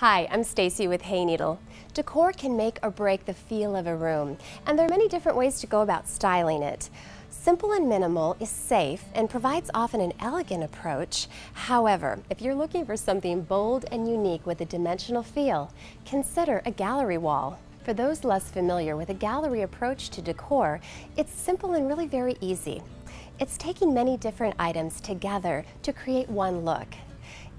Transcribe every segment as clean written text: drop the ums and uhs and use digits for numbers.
Hi, I'm Stacy with Hay Needle. Decor can make or break the feel of a room, and there are many different ways to go about styling it. Simple and minimal is safe and provides often an elegant approach. However, if you're looking for something bold and unique with a dimensional feel, consider a gallery wall. For those less familiar with a gallery approach to decor, it's simple and really very easy. It's taking many different items together to create one look.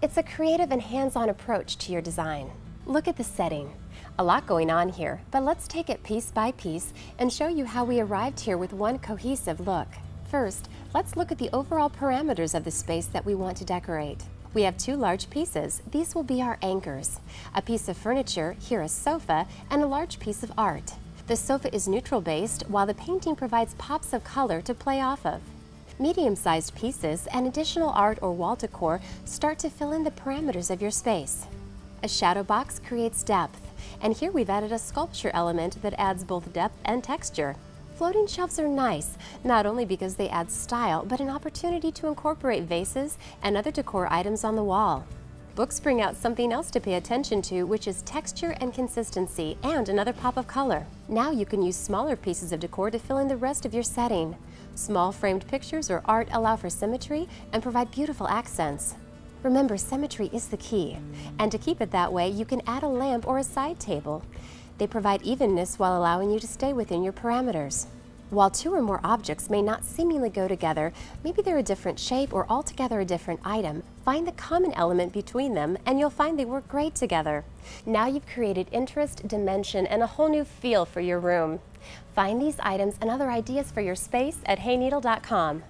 It's a creative and hands-on approach to your design. Look at the setting. A lot going on here, but let's take it piece by piece and show you how we arrived here with one cohesive look. First, let's look at the overall parameters of the space that we want to decorate. We have two large pieces. These will be our anchors. A piece of furniture, here a sofa, and a large piece of art. The sofa is neutral-based, while the painting provides pops of color to play off of. Medium-sized pieces and additional art or wall decor start to fill in the parameters of your space. A shadow box creates depth, and here we've added a sculpture element that adds both depth and texture. Floating shelves are nice, not only because they add style, but an opportunity to incorporate vases and other decor items on the wall. Books bring out something else to pay attention to, which is texture and consistency, and another pop of color. Now you can use smaller pieces of decor to fill in the rest of your setting. Small framed pictures or art allow for symmetry and provide beautiful accents. Remember, symmetry is the key, and to keep it that way, you can add a lamp or a side table. They provide evenness while allowing you to stay within your parameters. While two or more objects may not seemingly go together, maybe they're a different shape or altogether a different item, find the common element between them and you'll find they work great together. Now you've created interest, dimension, and a whole new feel for your room. Find these items and other ideas for your space at hayneedle.com.